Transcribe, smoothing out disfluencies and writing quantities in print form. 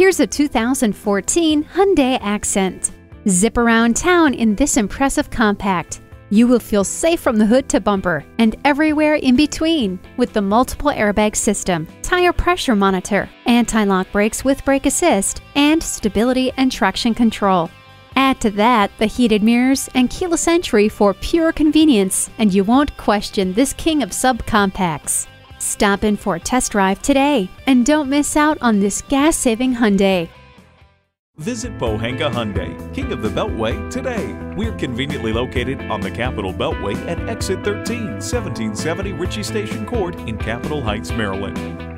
Here's a 2014 Hyundai Accent. Zip around town in this impressive compact. You will feel safe from the hood to bumper and everywhere in between with the multiple airbag system, tire pressure monitor, anti-lock brakes with brake assist, and stability and traction control. Add to that the heated mirrors and keyless entry for pure convenience, and you won't question this king of subcompacts. Stop in for a test drive today and don't miss out on this gas-saving Hyundai. Visit Pohanka Hyundai, King of the Beltway, today. We're conveniently located on the Capitol Beltway at Exit 13, 1770 Ritchie Station Court in Capitol Heights, Maryland.